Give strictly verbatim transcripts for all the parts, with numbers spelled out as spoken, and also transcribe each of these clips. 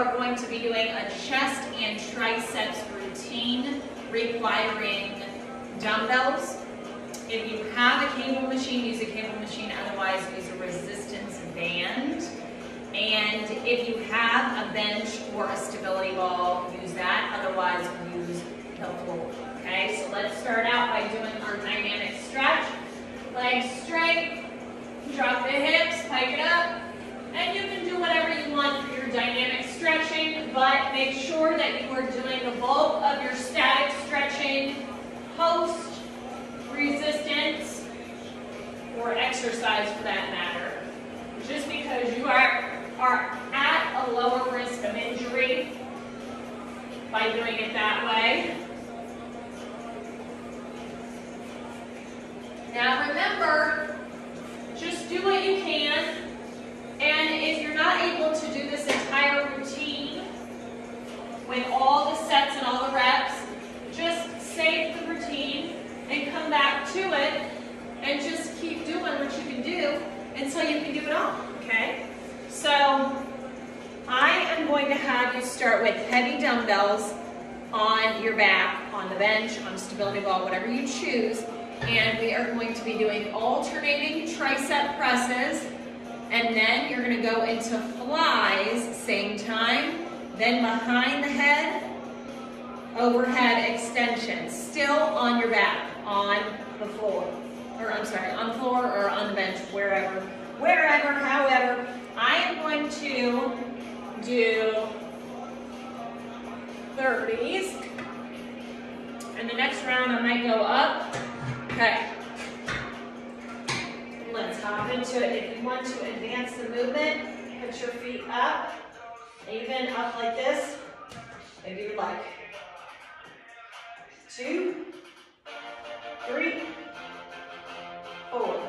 are going to be doing a chest and triceps routine requiring dumbbells. If you have a cable machine, use a cable machine. Otherwise, use a resistance band. And if you have a bench or a stability ball, use that. Otherwise, use the floor. Okay, so let's start out by doing our dynamic stretch. Legs straight, drop the hips, pike it up. And you can do whatever you want for your dynamic stretching, but make sure that you are doing the bulk of your static stretching post resistance or exercise for that matter. Just because you are, are at a lower risk of injury by doing it that way. Now remember, just do what you can. And if you're not able to do this entire routine with all the sets and all the reps, just save the routine and come back to it and just keep doing what you can do until you can do it all, okay? So I am going to have you start with heavy dumbbells on your back, on the bench, on stability ball, whatever you choose, and we are going to be doing alternating tricep presses. And then you're going to go into flies, same time, then behind the head, overhead extension, still on your back, on the floor, or I'm sorry, on the floor or on the bench, wherever, wherever, however. I am going to do thirties, and the next round I might go up, okay. Let's hop into it. If you want to advance the movement, put your feet up, even up like this, if you would like. Two, three, four,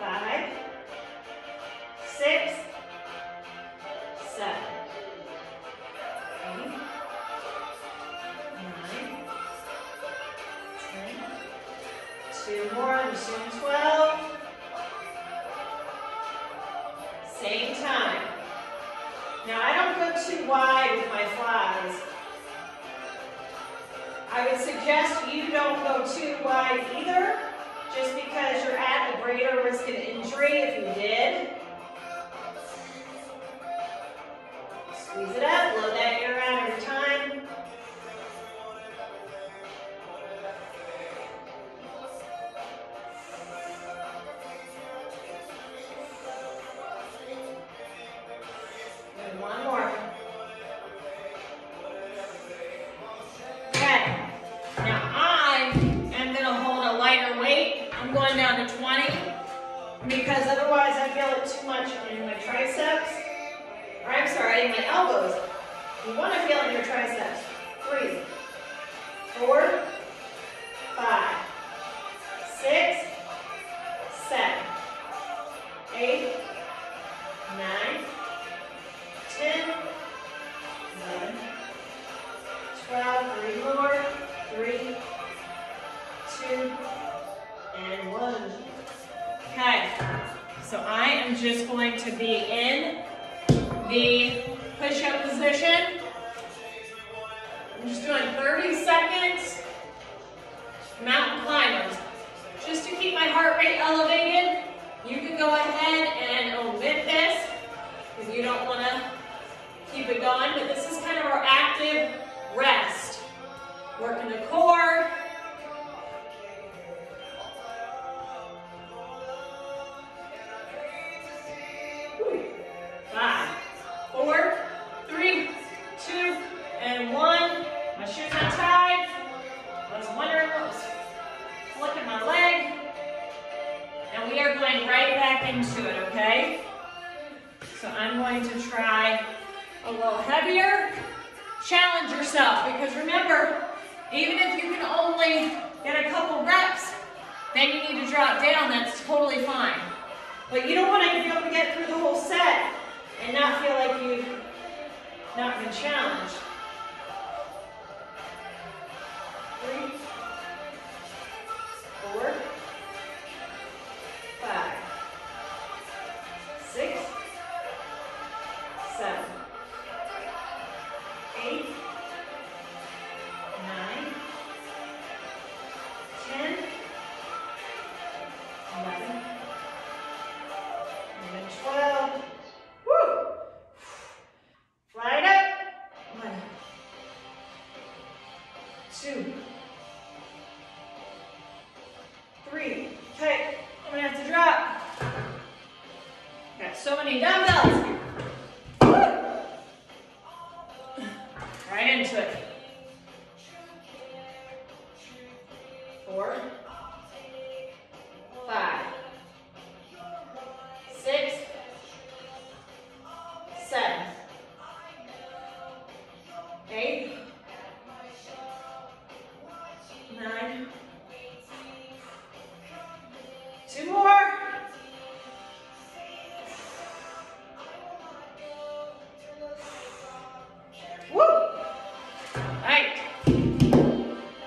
five, six, seven, eight, nine, ten. Two more, I'm just doing twelve. Same time. Now I don't go too wide with my flies. I would suggest you don't go too wide either, just because you're at a greater risk of injury if you did. Squeeze it up, blow that air out every time. Because otherwise I feel it too much in my triceps, or I'm sorry, in my elbows. You want to feel it in your triceps. Three, four, five, six, seven, eight, nine, ten, eleven, twelve, three more, three, two, and one. Okay, so I am just going to be in the push-up position. I'm just doing thirty seconds. Mountain climbers. Just to keep my heart rate elevated, you can go ahead and omit this if you don't want to keep it going, but this is kind of our active rest. Working the core. Five, four, three, two, and one. My shoe's not tied. I was wondering what was flicking my leg. And we are going right back into it, okay? So I'm going to try a little heavier. Challenge yourself, because remember, even if you can only get a couple reps, then you need to drop down. That's totally fine. But you don't want to be able to get through the whole set and not feel like you've not been challenged. Three, four, five, six, seven. three, dumbbells. Woo. Right into it. Four, five, six, seven, eight, nine, two more. Woo! All right.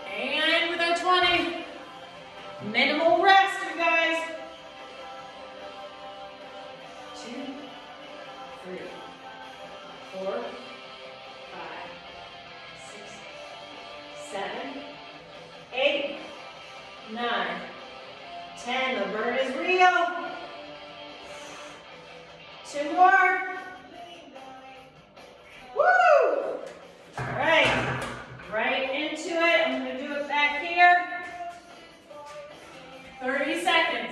And with our twenty, minimal rest, you guys. Two, three, four, five, six, seven, eight, nine, ten. The burn is real. Two more. Woo! Alright. Right into it. I'm going to do it back here. thirty seconds.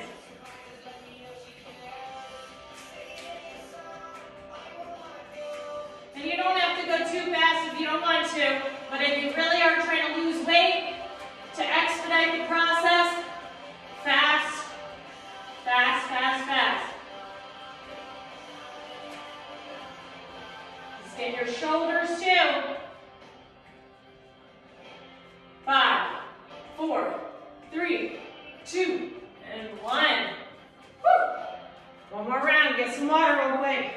And you don't have to go too fast if you don't want to. But if you really are trying to lose weight, to expedite the process, fast, fast, fast, fast. Just get your shoulders too. Five, four, three, two, and one. Woo. One more round. Get some water real quick.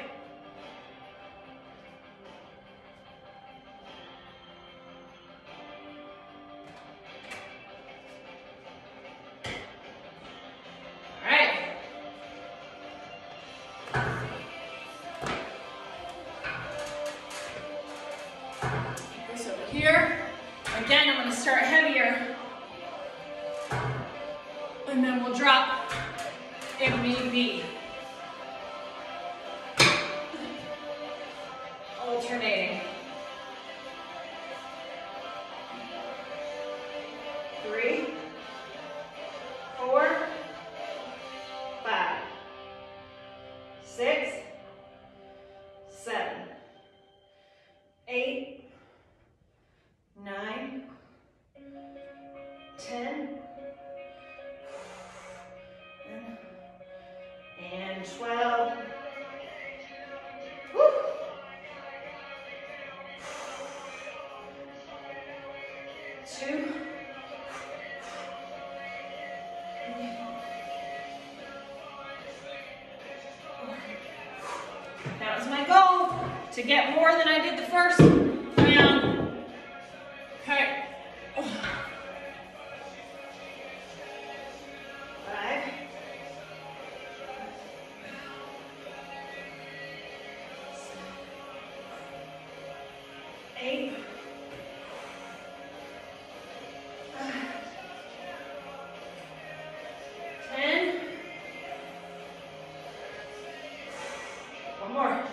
To get more than I did the first round. Okay. Five. Eight. Ten. One more.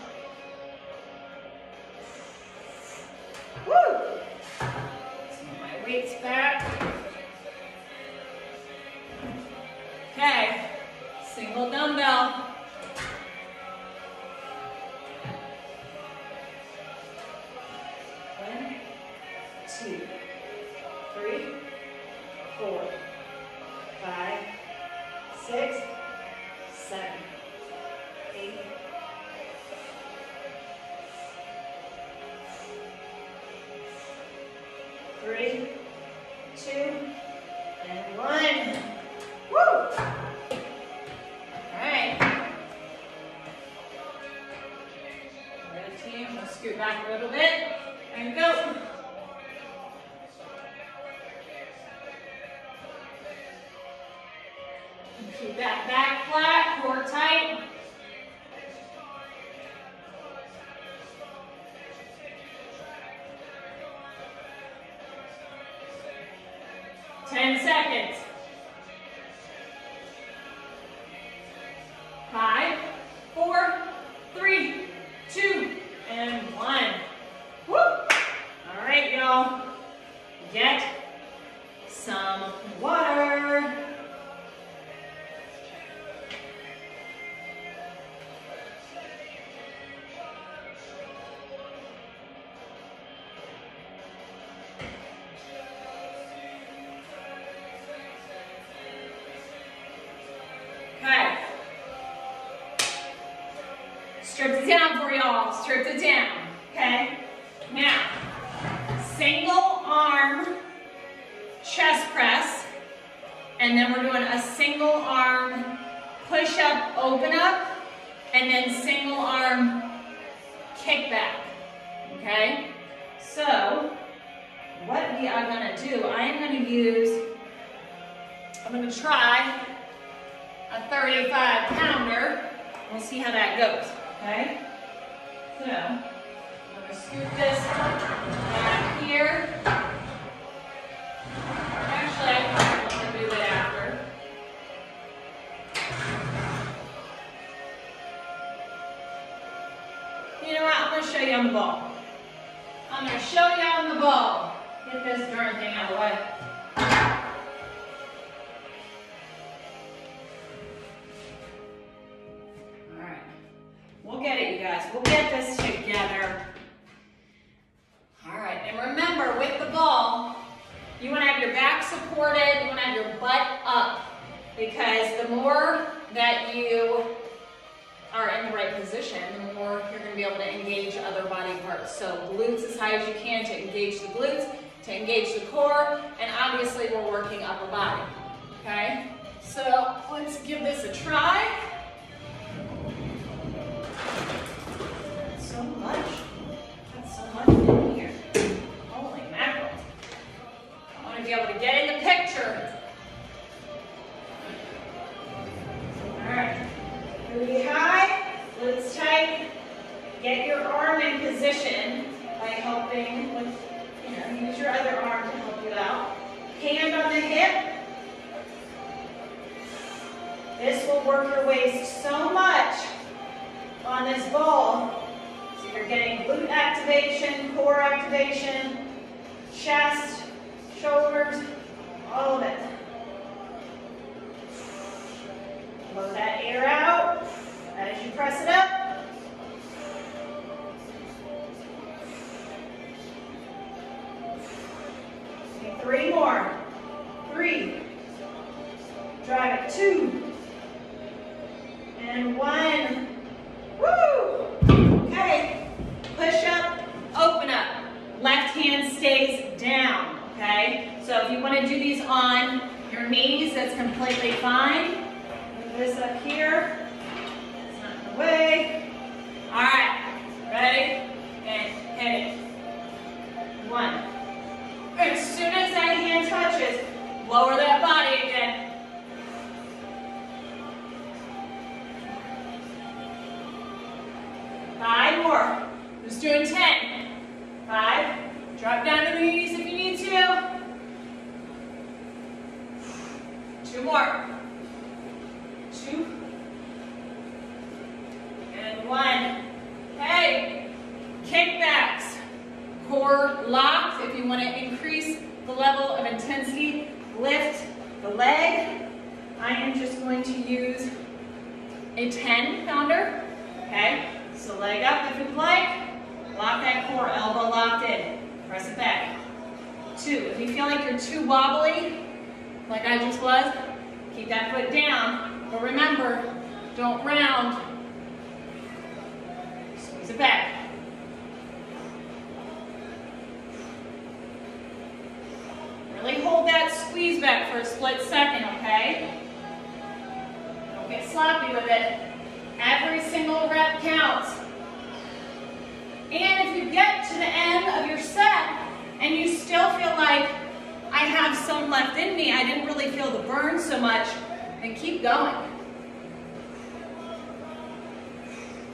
Back a little bit and go. And keep that back flat, core tight. Ten seconds. Five, four, three, two, and one. Woo! All right, y'all. Get some water. Stripped it down for y'all. Stripped it down. Okay? Now, single arm chest press. And then we're doing a single arm push up, open up. And then single arm kick back. Okay? So, what we are going to do, I am going to use, I'm going to try a thirty-five pounder. We'll see how that goes, okay? So, I'm going to scoop this back here. Actually, I think I'm going to do it after. You know what? I'm going to show you on the ball. I'm going to show you on the ball. Get this darn thing out of the way. We'll get it, you guys. We'll get this together. All right, and remember, with the ball, you want to have your back supported. You want to have your butt up, because the more that you are in the right position, the more you're going to be able to engage other body parts. So glutes as high as you can to engage the glutes, to engage the core, and obviously we're working upper body, okay? So let's give this a try. So much. That's so much in here. Holy mackerel. I want to be able to get in the picture. Alright. Booty high, glutes tight. Get your arm in position by helping with, you know, use your other arm to help you out. Hand on the hip. This will work your waist so much on this ball. You're getting glute activation, core activation, chest, shoulders, all of it. Blow that air out as you press it up. Okay, three more. Three. Drive it. Two. And one. Woo! Okay. Push up, open up. Left hand stays down, okay? So if you want to do these on your knees, that's completely fine. Move this up here. It's not in the way. All right, ready? And hit it. One. As soon as that hand touches, lower that body again. Five more. Who's doing ten? Five. Drop down to the knees if you need to. Two more. Two. And one. Hey, kickbacks. Core locks. If you want to increase the level of intensity, lift the leg. I am just going to use a ten pounder. Okay, so leg up if you'd like. Lock that core, elbow locked in. Press it back. Two. If you feel like you're too wobbly, like I just was, keep that foot down. But remember, don't round. Squeeze it back. Really hold that squeeze back for a split second, okay? Don't get sloppy with it. Every single rep counts. And if you get to the end of your set and you still feel like I have some left in me, I didn't really feel the burn so much, then keep going.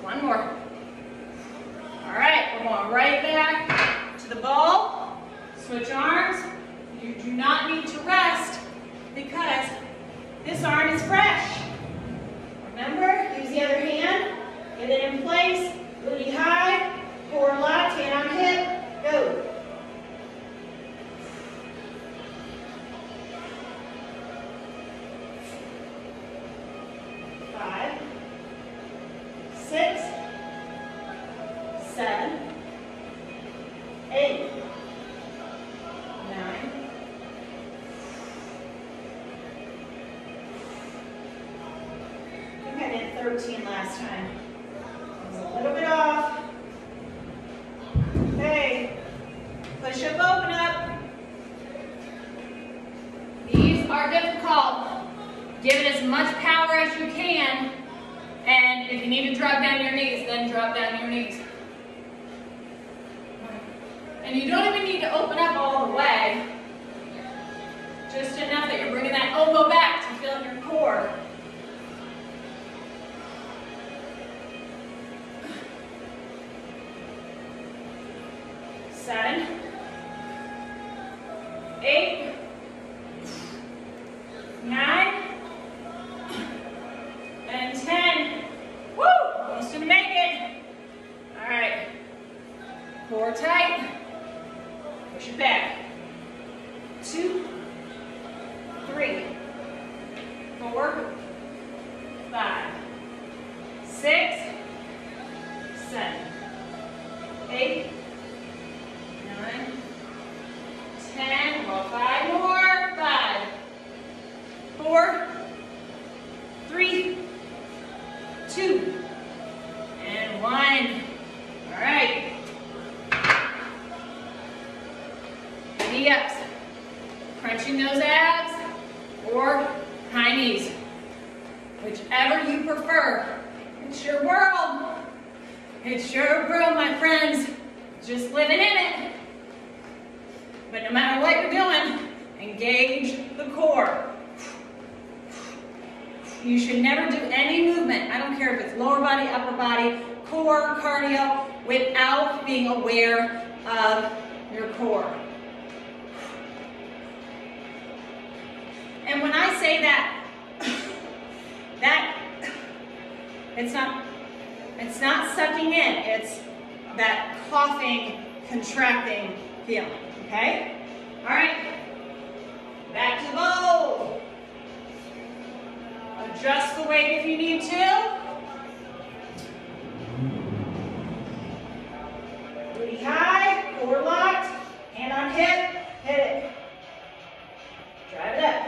One more. All right, we're going right back to the ball. Switch arms. You do not need to rest because this arm is fresh. Remember, use the other hand. Get it in place. Booty high. Core locked, hand on hip, go. Five, six, seven, eight, nine, I think I did thirteen last time. That was a little drop down your knees. And you don't even need to open up all the way. Just enough that you're bringing that elbow back to fill your core. Seven, eight, nine, and ten. Woo! Almost gonna make it. All right. Core tight. Push it back. Two, three, four, five, six, seven, eight. ten, well, five more, five, four, three, two, and one. All right. Knee ups, crunching those abs or high knees, whichever you prefer. It's your world. It's your world, my friends. Just living in it. But no matter what you're doing, engage the core. You should never do any movement, I don't care if it's lower body, upper body, core, cardio, without being aware of your core. And when I say that, that, it's not, it's not sucking in, it's that coughing, contracting feeling. Okay? All right. Back to the bowl. Adjust the weight if you need to. Booty high, core locked, hand on hip, hit it. Drive it up.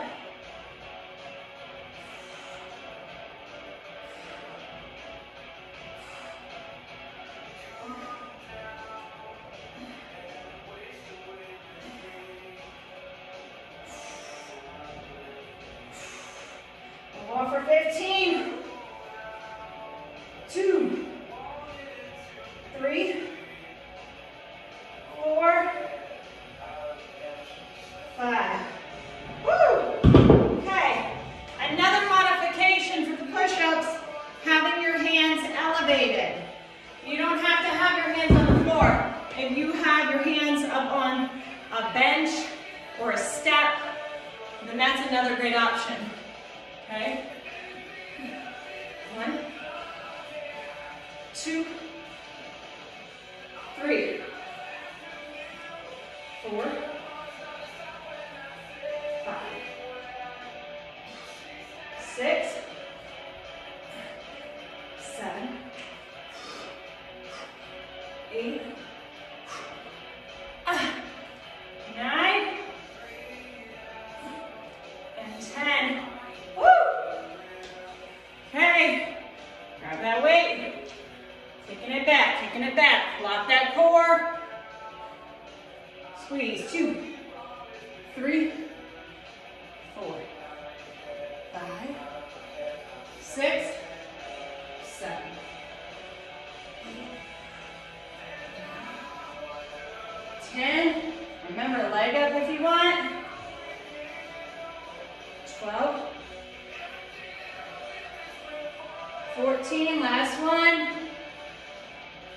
fourteen, last one.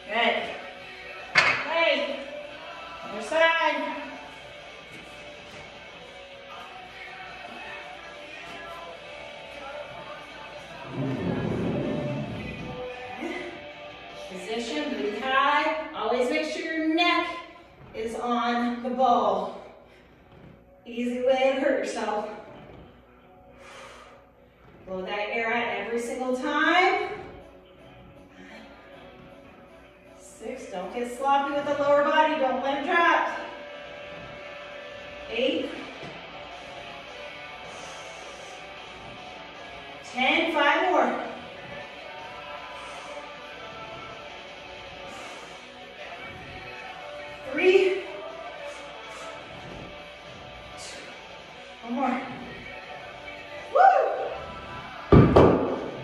Good. Hey, other side. Position, booty high. Always make sure your neck is on the ball. Easy way to hurt yourself. Blow that air out every single time. Six, don't get sloppy with the lower body, don't let it drop. Eight. Ten, five more. Three. One more. Woo!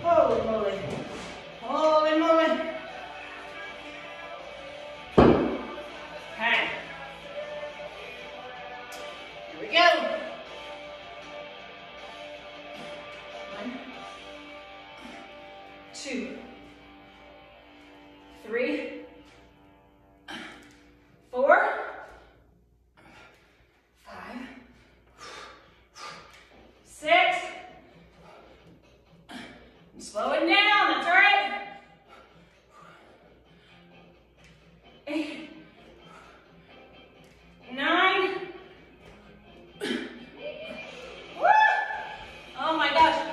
Holy moly. Holy moly. three, four, five, six. I'm slowing down, that's all right. Eight, nine. Woo! Oh my gosh,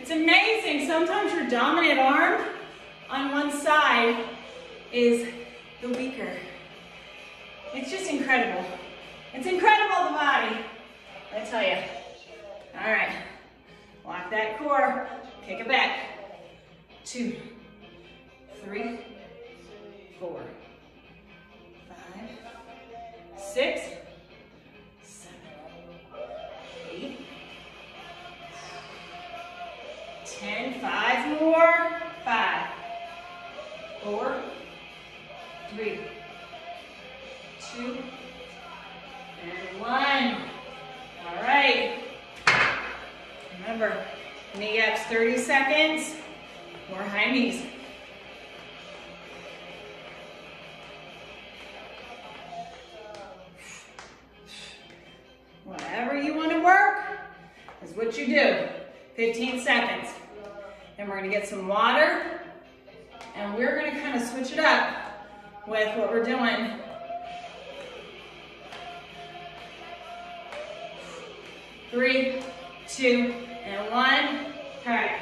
it's amazing. Sometimes your dominant arm on one side is the weaker. It's just incredible. It's incredible, the body, I tell you. All right, lock that core, kick it back. Two, three, four, five, six, seven, eight, ten, five more, five, four, three, two, and one. All right. Remember, knee ups thirty seconds, more high knees. Whatever you want to work is what you do. fifteen seconds. Then we're going to get some water, and we're going to kind of switch it up with what we're doing. Three, two, and one. All right.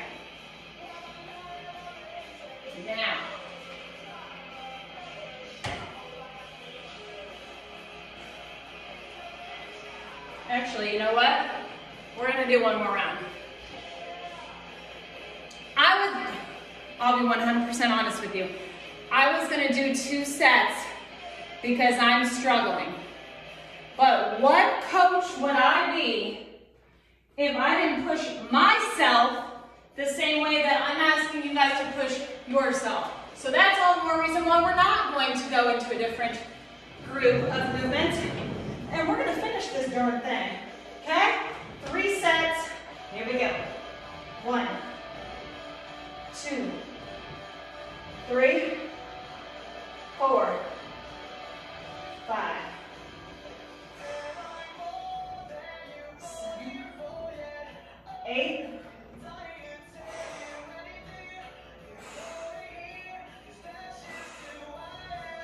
Now. Actually, you know what? We're gonna do one more round. I was, I'll be one hundred percent honest with you. I was gonna do two sets because I'm struggling. But what coach would I be if I didn't push myself the same way that I'm asking you guys to push yourself? So that's all the more reason why we're not going to go into a different group of movement. And we're gonna finish this darn thing, okay? Three sets, here we go. One, two, three, four, five, eight,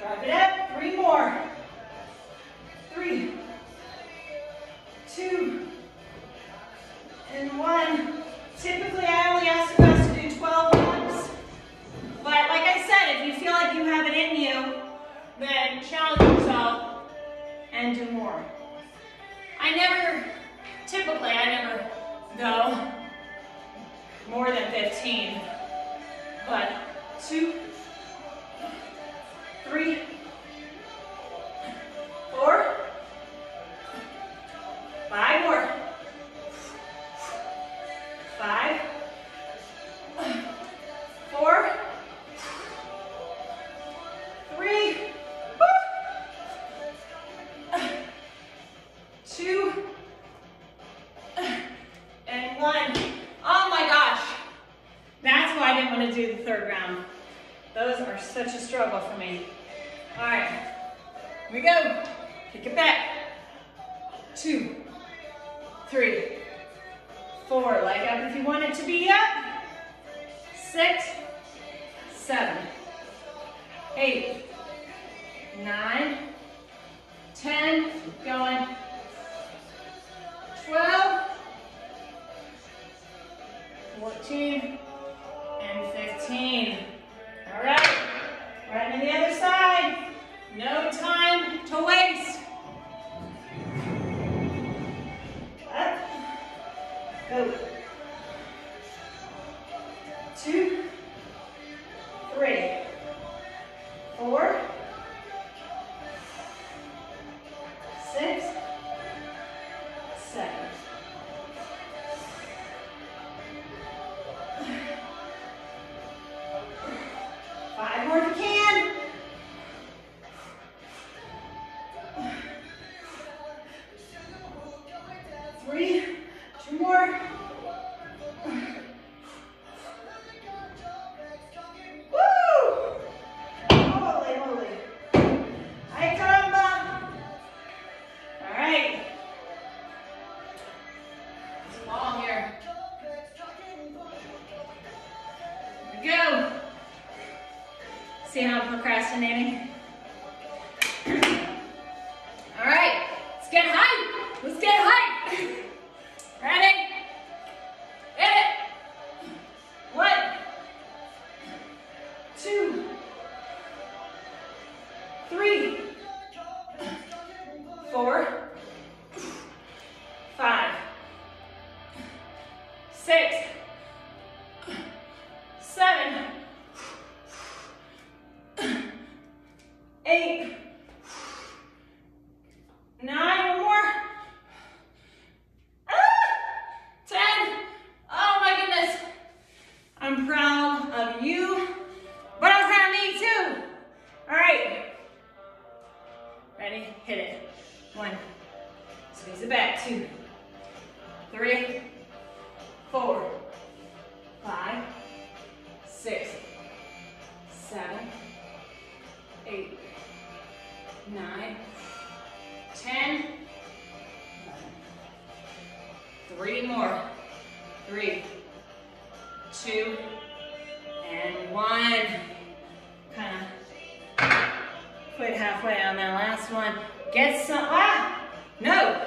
drive it up, three more, three, two, and one. Typically I only ask you guys to do twelve reps, but like I said, if you feel like you have it in you, then challenge yourself and do more. I never, typically I never go more than fifteen, but two, three, four, five more, five, four, three, two, and one. Oh my gosh. That's why I didn't want to do the third round. Those are such a struggle for me. All right, here we go. Kick it back. Two, three, four. Leg up if you want it to be up. Six, seven, eight, nine, ten. Keep going. Twelve. fourteen, and fifteen. All right, right on the other side. No time to waste. Up, go. Two, three, four, six, seven. Five more if you can. Three, two more. Woo! procrastinating. All right, let's get high. Let's get high. Ready? Hit it. One, two, three, four, five, six, seven, eight, nine, one more, ah, ten, oh my goodness, I'm proud of you, but I'm proud of me too. All right, ready, hit it, one, squeeze it back, two, three, four, five, six, seven, eight, nine, ten, three more, three, two, and one. Kind of quit halfway on that last one. Get some, ah, no.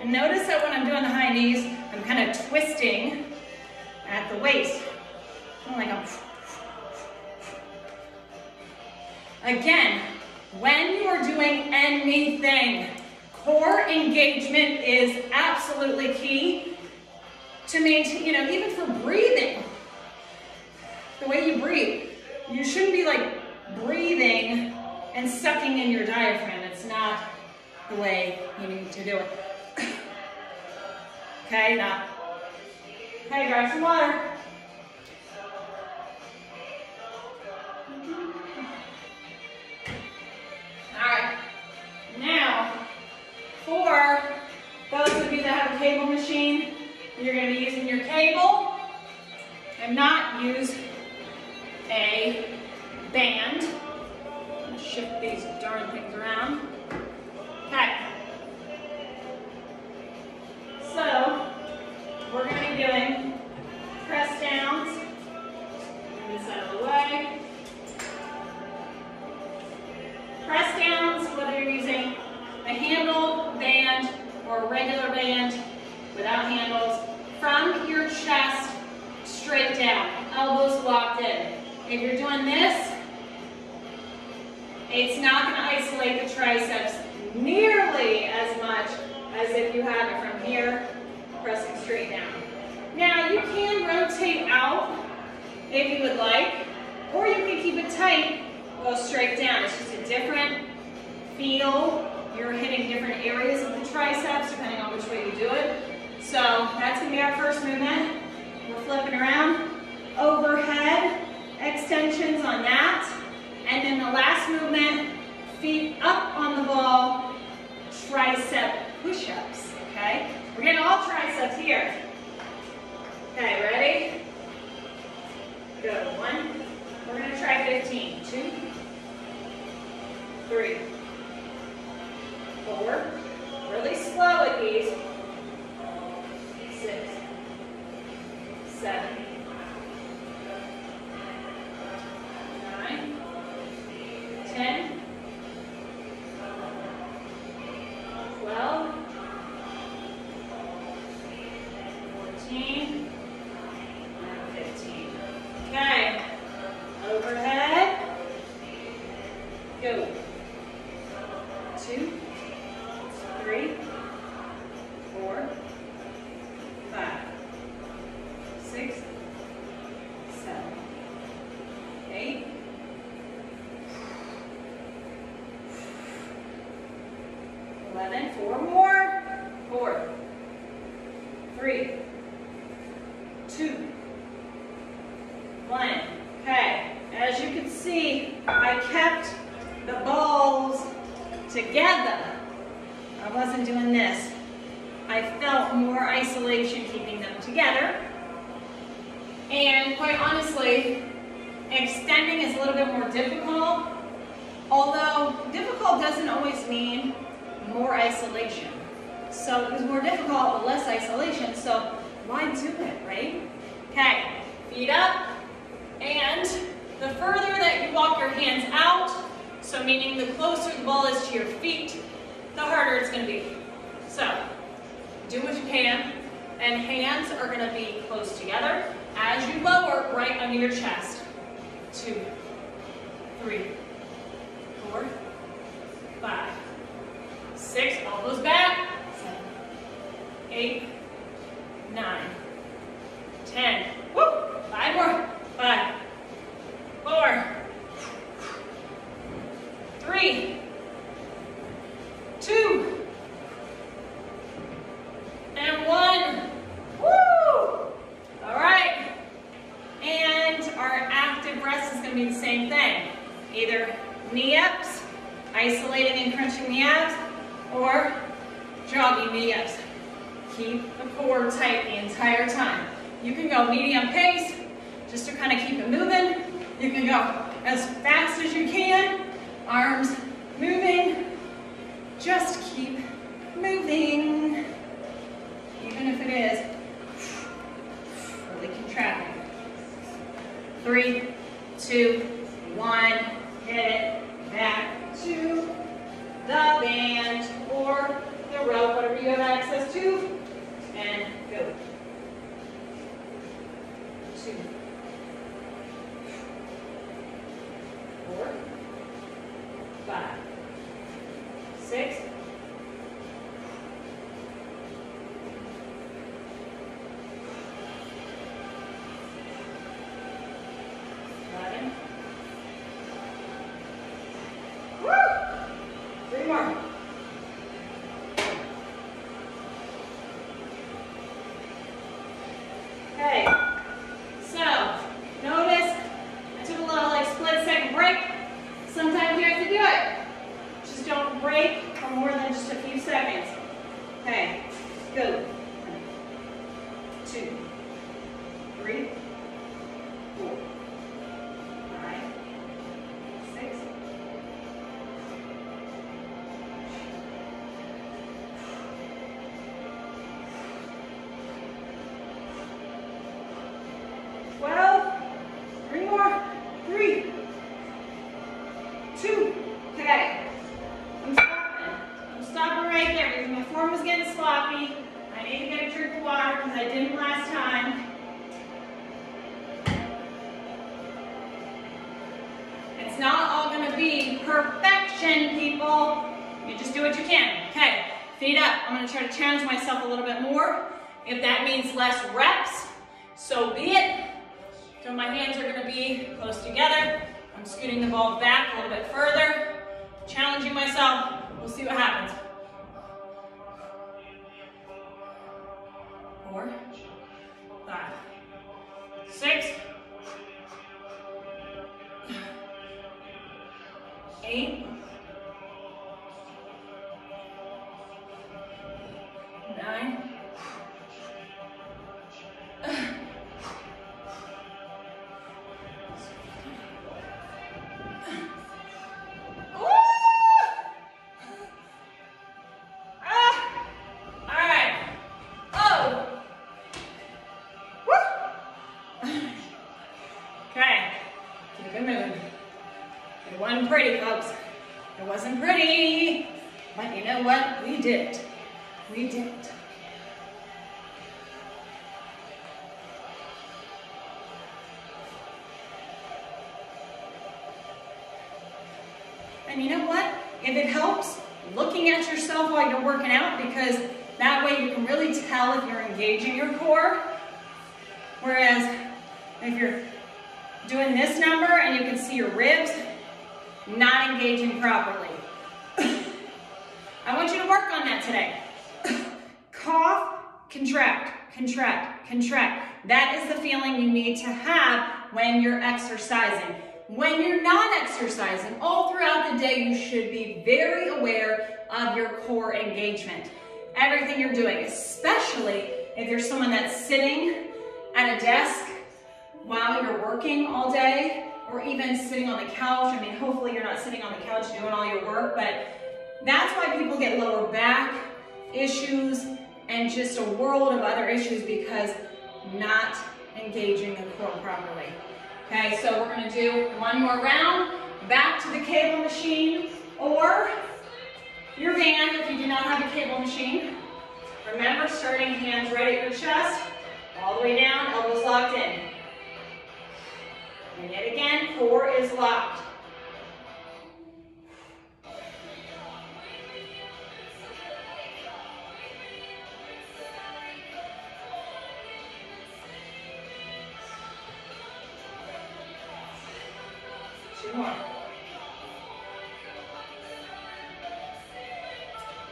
And notice that when I'm doing the high knees, I'm kind of twisting at the waist. I'm like I'm Again, when you are doing anything, core engagement is absolutely key to maintain, you know, even for breathing. The way you breathe, you shouldn't be like breathing and sucking in your diaphragm. It's not the way you need to do it. Okay, now, hey, grab some water. Alright, now for those of you that have a cable machine, you're going to be using your cable and not use a band. I'm going to shift these darn things around. Okay. So, we're going to be doing press downs. Move this out of the way. Press downs, whether you're using a handle, band, or a regular band without handles, from your chest straight down, elbows locked in. If you're doing this, it's not going to isolate the triceps nearly as much as if you have it from here, pressing straight down. Now, you can rotate out if you would like, or you can keep it tight. Go straight down. It's just a different feel. You're hitting different areas of the triceps depending on which way you do it. So that's going to be our first movement. We're flipping around. Overhead extensions on that. And then the last movement, feet up on the ball, tricep push-ups. Okay? We're getting all triceps here. Okay, ready? Go. One. We're going to try fifteen. Two, three, four. Really slow with these. Six, seven, nine, ten, twelve, fourteen, and fifteen. Okay. Overhead, go, two, three, four, five, six, seven, eight, eleven, four more, four, three, two, one. Okay, as you can see, I kept the balls together. I wasn't doing this. I felt more isolation keeping them together. And quite honestly, extending is a little bit more difficult, although difficult doesn't always mean more isolation. So it was more difficult with less isolation, so why do it, right? Okay, feet up. walk your hands out, so meaning the closer the ball is to your feet, the harder it's going to be. So, do what you can, and hands are going to be close together as you lower right under your chest. Two, three, four, five, six, all those back, seven, eight, nine, ten. Woo! Five more. Five, four, three, two, and one. Woo! All right. And our active rest is going to be the same thing. Either knee ups, isolating and crunching the abs, or jogging knee ups. Keep the core tight the entire time. You can go medium pace, just to kind of keep it moving. You can go as fast as you can, arms moving. Just keep moving, even if it is really contracting. Three, two, one, hit it back to the band or the rope, whatever you have access to, and go. Two, four, five, six, seven. Woo! Three more. Okay. And you know what? If it helps, looking at yourself while you're working out, because that way you can really tell if you're engaging your core. Whereas if you're doing this number and you can see your ribs, not engaging properly. I want you to work on that today. Cough, contract, contract, contract. That is the feeling you need to have when you're exercising. When you're not exercising, all throughout the day, you should be very aware of your core engagement. Everything you're doing, especially if you're someone that's sitting at a desk while you're working all day, or even sitting on the couch. I mean, hopefully you're not sitting on the couch doing all your work, but that's why people get lower back issues and just a world of other issues, because not engaging the core properly. Okay, so we're gonna do one more round, back to the cable machine or your band if you do not have a cable machine. Remember, starting hands right at your chest, all the way down, elbows locked in. And yet again, core is locked. Two more.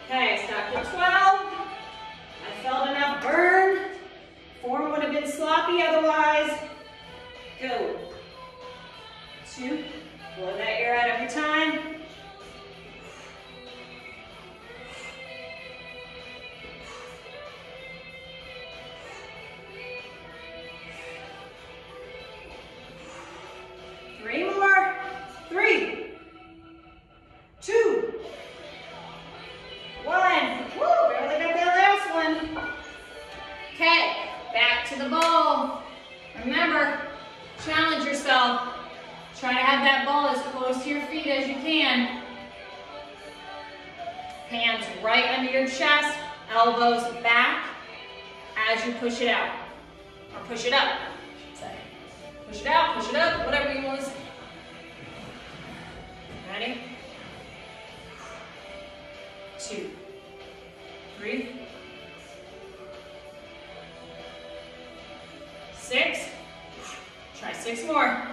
Okay, stop for twelve. I felt enough burn. Form would have been sloppy otherwise. Go. Two. Blow that air out every time. Three more. Three. Two. One. Woo! Barely got that last one. Okay. Back to the ball. Remember, challenge yourself. Try to have that ball as close to your feet as you can. Hands right under your chest, elbows back as you push it out. Or push it up. Push it out, push it up, whatever you want to say. Ready? Two, three, six. Try six more.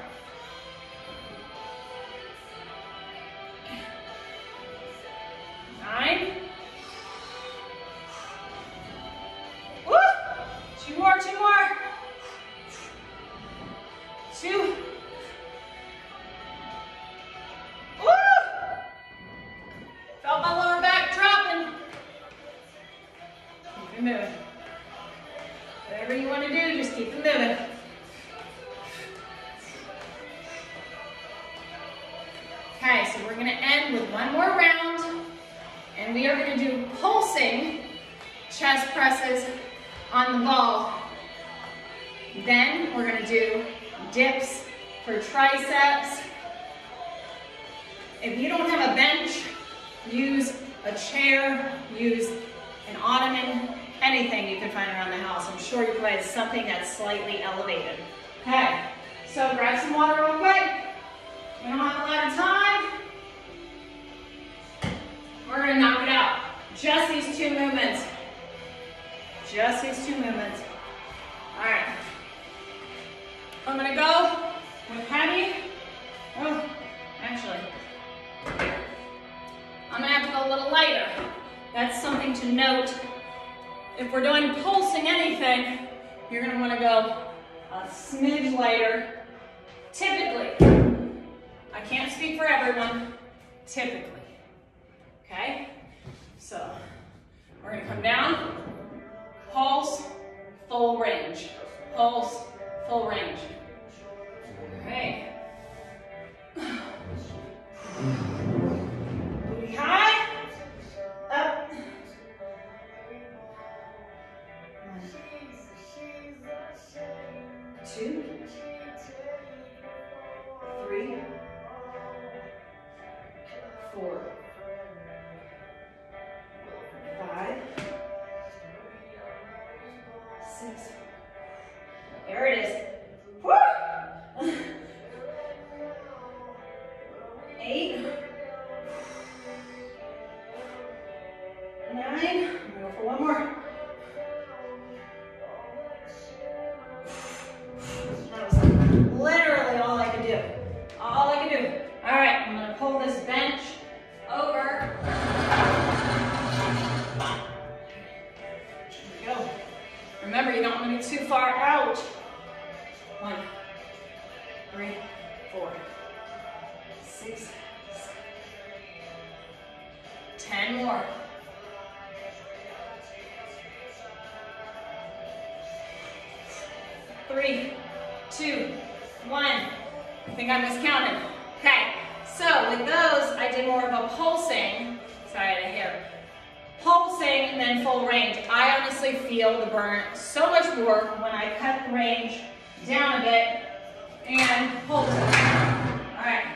Feel the burn so much more when I cut the range down a bit and hold. All right.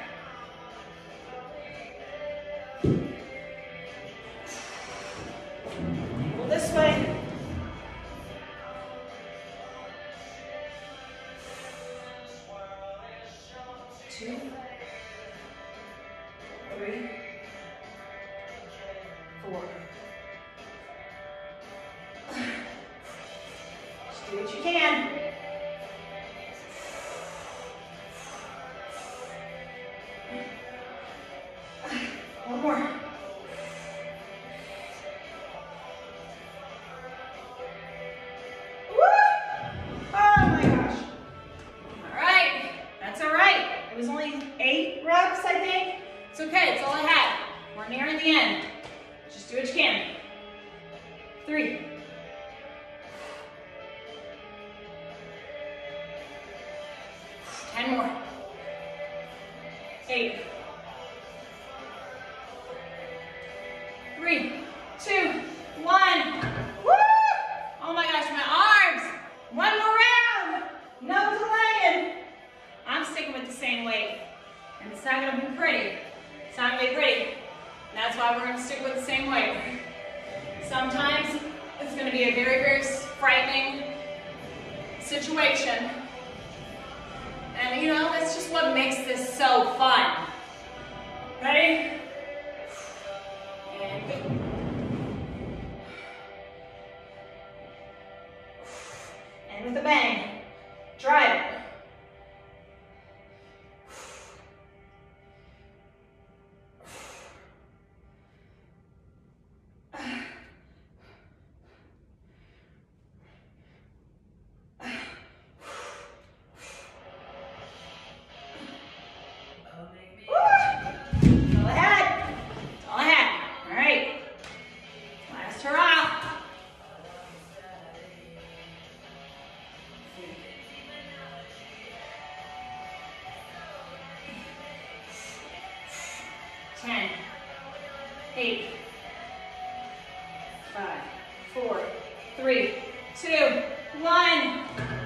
Pull this way. Two, three, four. Just do what you can. One more. It was only eight reps, I think. It's okay, it's all I had. We're nearing the end. Just do what you can. Three. Ten more. Eight. Three, two, one. Woo! Oh my gosh, my arms. One more round. No delaying. I'm sticking with the same weight, and it's not going to be pretty. It's not going to be pretty. And that's why we're going to stick with the same weight. Sometimes it's going to be a very, very frightening situation. And you know, that's just what makes this so fun. Ready? And good. And with a bang. Drive it. Ten, eight, five, four, three, two, one.